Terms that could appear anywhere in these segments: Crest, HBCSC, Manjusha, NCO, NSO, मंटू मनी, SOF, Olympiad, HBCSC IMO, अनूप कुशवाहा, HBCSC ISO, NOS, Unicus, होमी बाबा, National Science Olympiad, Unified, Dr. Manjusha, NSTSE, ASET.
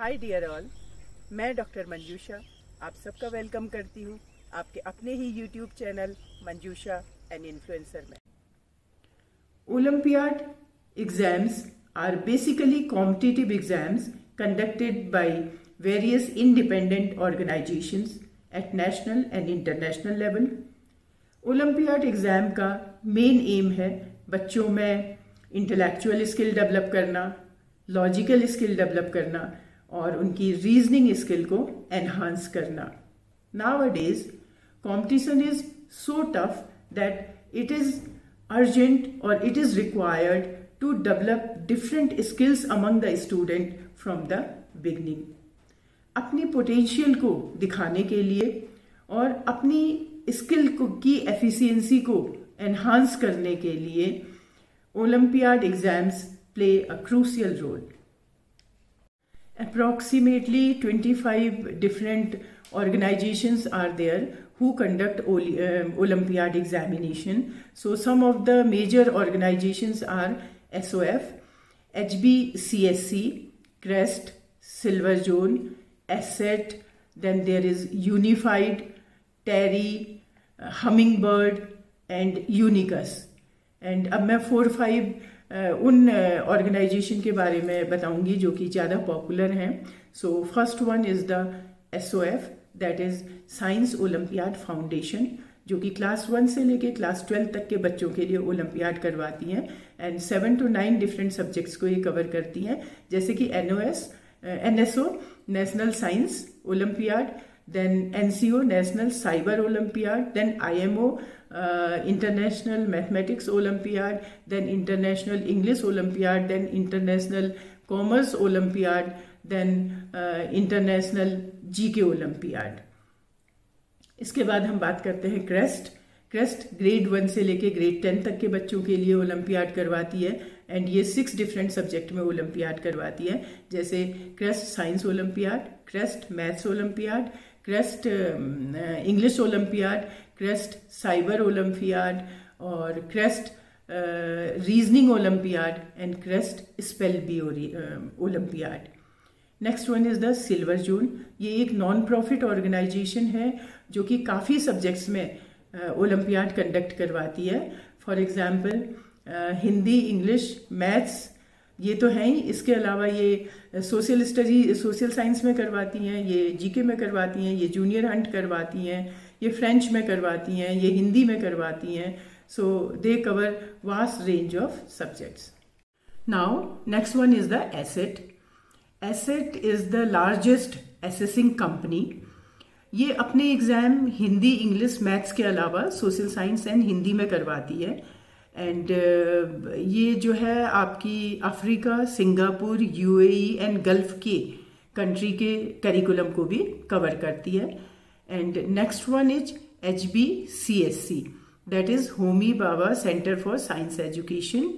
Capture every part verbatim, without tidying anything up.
हाय dear all, मैं doctor Manjusha आप सबका वेलकम करती हूँ आपके अपने ही YouTube channel Manjusha and influencer में। Olympiad exams are basically competitive exams conducted by various independent organisations at national and international level. Olympiad exam का मेन एम है बच्चों में इंटेलेक्चुअल स्किल डेवलप करना, लॉजिकल स्किल डेवलप करना और उनकी रीजनिंग स्किल को एनहांस करना। Nowadays, competition is so tough that it is urgent or it is required to develop different skills among the student from the beginning. अपनी potential को दिखाने के लिए और अपनी स्किल को की एफिशिएंसी को एनहांस करने के लिए olympiad exams play a crucial role. Approximately twenty-five different organizations are there who conduct Olympiad examination. So some of the major organizations are S O F, H B C S C, Crest, Silver Zone, ASET, then there is Unified, Terry, Hummingbird and Unicus. And अब मैं four five उन organisation के बारे में बताऊंगी जो कि ज़्यादा पॉपुलर हैं। So first one is the S O F, that is science olympiad foundation, जो कि क्लास वन से लेके क्लास ट्वेल्व तक के बच्चों के लिए ओलंपियाड करवाती हैं and seven to nine different subjects को ये कवर करती हैं, जैसे कि N O S, N S O national science olympiad, then N C O National Cyber Olympiad, then I M O uh, International Mathematics Olympiad, then International English Olympiad, then International Commerce Olympiad, then uh, International G K Olympiad. इसके बाद हम बात करते हैं crest. Crest grade one से लेके grade ten तक के बच्चों के लिए ओलंपियाड करवाती है एंड ये सिक्स डिफरेंट सब्जेक्ट में ओलंपियाड करवाती है, जैसे crest science olympiad, crest maths olympiad, crest English olympiad, crest cyber olympiad और crest reasoning olympiad and crest spell bee olympiad. Next one is the silver zone. ये एक non profit organisation है जो कि काफ़ी सब्जेक्ट्स में ओलंपियाड कंडक्ट करवाती है। For example Hindi, English, maths ये तो हैं ही, इसके अलावा ये सोशल स्टडी सोशल साइंस में करवाती हैं, ये जीके में करवाती हैं, ये जूनियर हंट करवाती हैं, ये फ्रेंच में करवाती हैं, ये हिंदी में करवाती हैं। So they cover vast range of subjects. Now next one is the asset. Asset is the largest assessing company. ये अपने एग्ज़ाम हिंदी, इंग्लिश, मैथ्स के अलावा सोशल साइंस एंड हिंदी में करवाती है एंड uh, ये जो है आपकी Africa, Singapore, U A E and gulf के कंट्री के करिकुलम को भी कवर करती है। And next one is H B C S E, that is होमी बाबा centre for science education.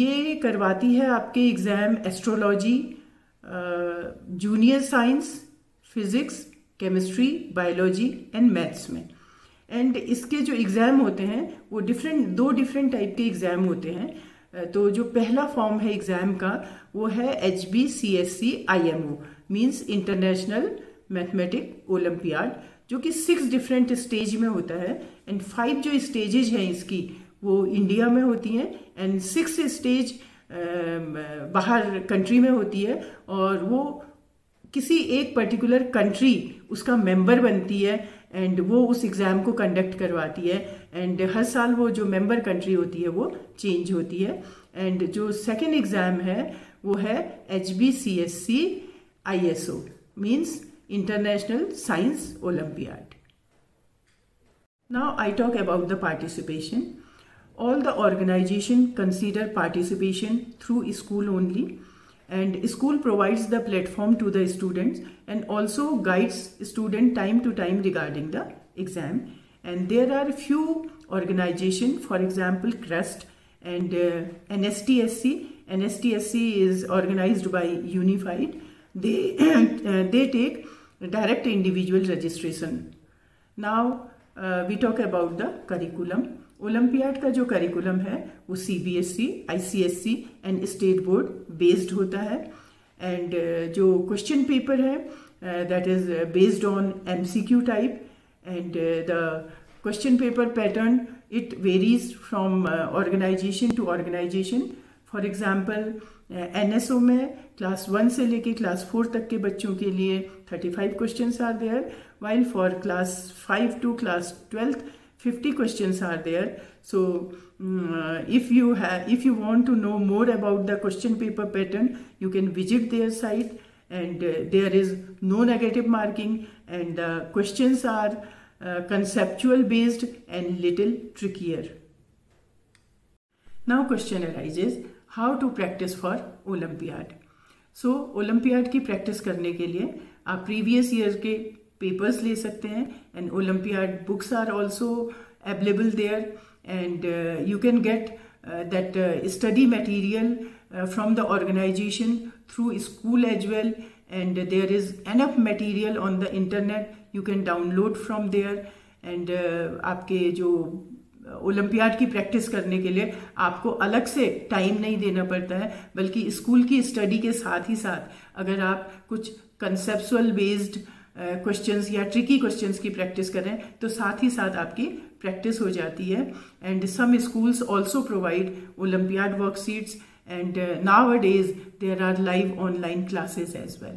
ये करवाती है आपके exam astrology, junior science, physics, chemistry, biology and maths में। एंड इसके जो एग्ज़ाम होते हैं वो डिफरेंट दो डिफरेंट टाइप के एग्ज़ाम होते हैं। तो जो पहला फॉर्म है एग्ज़ाम का वो है H B C S E I M O means international mathematic olympiad, जो कि सिक्स डिफरेंट स्टेज में होता है एंड फाइव जो स्टेजेज हैं इसकी वो इंडिया में होती हैं एंड सिक्स स्टेज बाहर कंट्री में होती है और वो किसी एक पर्टिकुलर कंट्री उसका मेंबर बनती है एंड वो उस एग्ज़ाम को कंडक्ट करवाती है एंड हर साल वो जो मेंबर कंट्री होती है वो चेंज होती है। एंड जो सेकेंड एग्ज़ाम है वो है H B C S E I S O means international science olympiad. Now I talk about the participation. All the organisation consider participation through school only and school provides the platform to the students and also guides student time to time regarding the exam, and there are few organization, for example Crest and uh, N S T S E. N S T S E is organized by Unified. They uh, they take direct individual registration. Now uh, we talk about the curriculum. Olympiad का जो curriculum है वो C B S E, I C S E and state board based होता है and जो question paper है that is based on MCQ type and the question paper pattern it varies from uh, organization to organization. For example, uh, N S O में class one से लेके class four तक के बच्चों के लिए thirty-five questions are there, while for class five to class twelve fifty questions are there. So um, if you have if you want to know more about the question paper pattern, you can visit their site, and uh, there is no negative marking, and the uh, questions are Uh, conceptual based and little trickier. Now question arises, how to practice for Olympiad. So Olympiad की practice करने के लिए आप previous year के papers ले सकते हैं and Olympiad books are also available there, and uh, you can get uh, that uh, study material uh, from the organization through school as well, and there is enough material on the internet. You can download from there, and uh, आपके जो olympiad की practice करने के लिए आपको अलग से time नहीं देना पड़ता है, बल्कि स्कूल की स्टडी के साथ ही साथ अगर आप कुछ कंसेप्चुअल बेस्ड क्वेश्चंस या ट्रिकी क्वेश्चंस की प्रैक्टिस करें तो साथ ही साथ आपकी प्रैक्टिस हो जाती है. And some schools also provide olympiad worksheets, and uh, nowadays there are live online classes as well.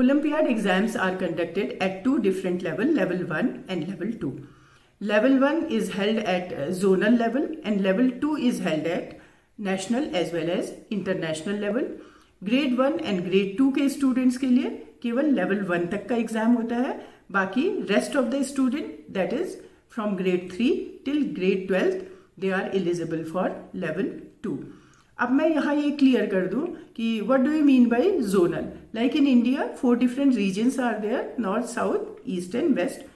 Olympiad exams are conducted at two different level, level one and level two. Level one is held at uh, zonal level, and level two is held at national as well as international level. Grade one and grade two के students के लिए केवल level one तक का exam होता है, बाकी rest of the student that is from grade three till grade twelve they are eligible for level two. अब मैं यहाँ ये क्लियर कर दूँ कि what do you mean by zonal? Like in India, four different regions are there, north, south, east and west.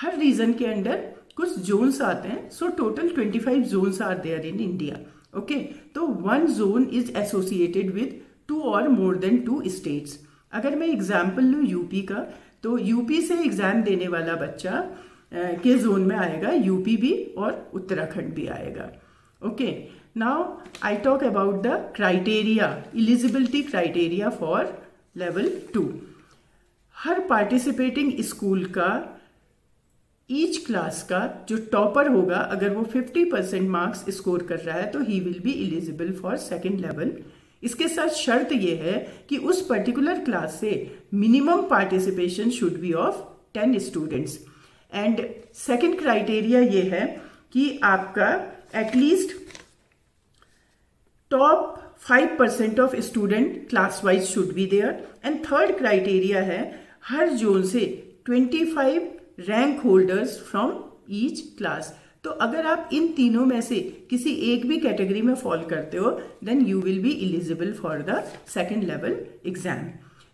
Her region के अंदर कुछ zones आते हैं, so total twenty-five zones are there in India. Okay, तो one zone is associated with two or more than two states. अगर मैं example लूँ U P का, तो U P से exam देने वाला बच्चा के जोन में आएगा, यूपी भी और उत्तराखंड भी आएगा. Okay, now I talk about the criteria, eligibility criteria for level two. हर पार्टिसिपेटिंग स्कूल का ईच क्लास का जो टॉपर होगा, अगर वो fifty परसेंट मार्क्स स्कोर कर रहा है तो he will be eligible for second level. इसके साथ शर्त ये है कि उस पर्टिकुलर क्लास से minimum participation should be of ten students. And second criteria ये है कि आपका at least top five percent of student class wise should be there. And third criteria है हर जोन से twenty five rank holders from each class. तो अगर आप इन तीनों में से किसी एक भी कैटेगरी में फॉल करते हो then you will be eligible for the second level exam.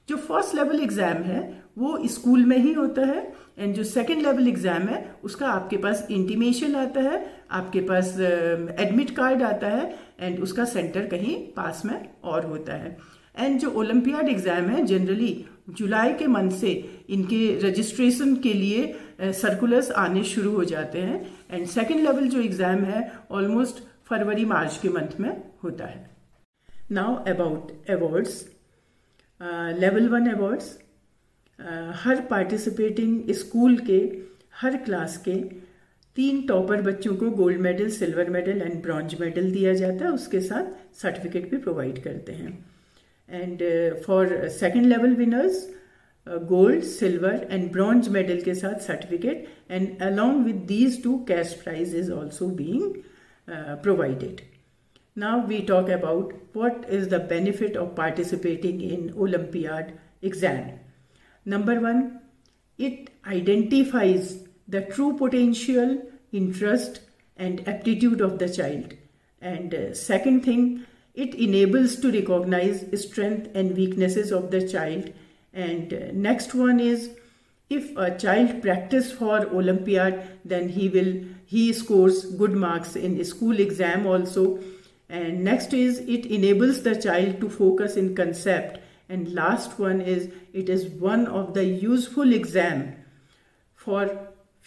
जो फर्स्ट लेवल एग्जाम है वो स्कूल में ही होता है, एंड जो सेकेंड लेवल एग्ज़ाम है उसका आपके पास इंटीमेशन आता है, आपके पास एडमिट uh, कार्ड आता है, एंड उसका सेंटर कहीं पास में और होता है. एंड जो ओलंपियाड एग्ज़ाम है जनरली जुलाई के मंथ से इनके रजिस्ट्रेशन के लिए सर्कुलर्स uh, आने शुरू हो जाते हैं, एंड सेकेंड लेवल जो एग्ज़ाम है ऑलमोस्ट फरवरी मार्च के मंथ में होता है. Now about awards. Level one awards, हर पार्टिसिपेटिंग स्कूल के हर क्लास के तीन टॉपर बच्चों को gold medal, silver medal and bronze medal दिया जाता है, उसके साथ सर्टिफिकेट भी प्रोवाइड करते हैं. And for second level winners, gold, silver and bronze medal ke saath certificate, and along with these two cash prize is also being provided. Now we talk about what is the benefit of participating in Olympiad exam. Number one, it identifies the true potential, interest and aptitude of the child. And second thing, it enables to record strength and weaknesses of the child. And uh, next one is, if a child practice for Olympiad, then he will he scores good marks in school exam also. And next is, it enables the child to focus in concept. And last one is, it is one of the useful exam for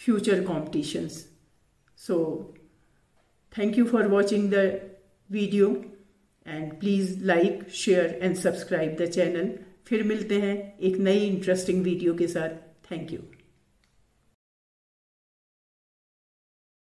future competitions. So thank you for watching the video, and please like, share and subscribe the channel. फिर मिलते हैं एक नई interesting video के साथ। Thank you.